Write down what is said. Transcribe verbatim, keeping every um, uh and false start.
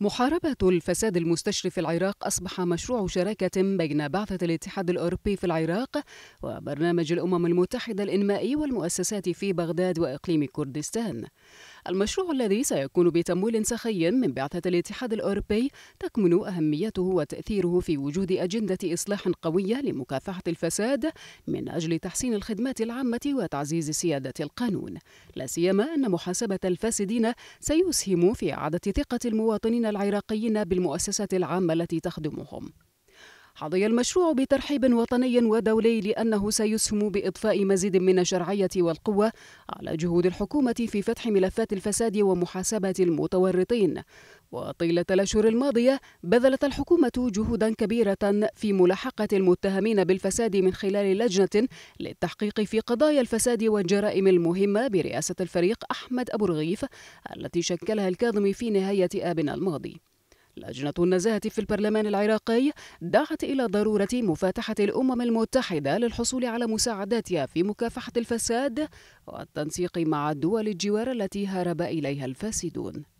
محاربة الفساد المستشري في العراق أصبح مشروع شراكة بين بعثة الاتحاد الأوروبي في العراق وبرنامج الأمم المتحدة الإنمائي والمؤسسات في بغداد وإقليم كردستان. المشروع الذي سيكون بتمويل سخي من بعثة الاتحاد الأوروبي تكمن أهميته وتأثيره في وجود أجندة إصلاح قوية لمكافحة الفساد من أجل تحسين الخدمات العامة وتعزيز سيادة القانون، لا سيما أن محاسبة الفاسدين سيسهم في إعادة ثقة المواطنين العراقيين بالمؤسسات العامة التي تخدمهم. حظي المشروع بترحيب وطني ودولي لأنه سيسهم بإضفاء مزيد من الشرعية والقوة على جهود الحكومة في فتح ملفات الفساد ومحاسبة المتورطين. وطيلة الأشهر الماضية بذلت الحكومة جهودا كبيرة في ملاحقة المتهمين بالفساد من خلال لجنة للتحقيق في قضايا الفساد والجرائم المهمة برئاسة الفريق أحمد أبو رغيف التي شكلها الكاظمي في نهاية آبريل الماضي. لجنة النزاهة في البرلمان العراقي دعت إلى ضرورة مفاتحة الأمم المتحدة للحصول على مساعداتها في مكافحة الفساد والتنسيق مع دول الجوار التي هرب إليها الفاسدون.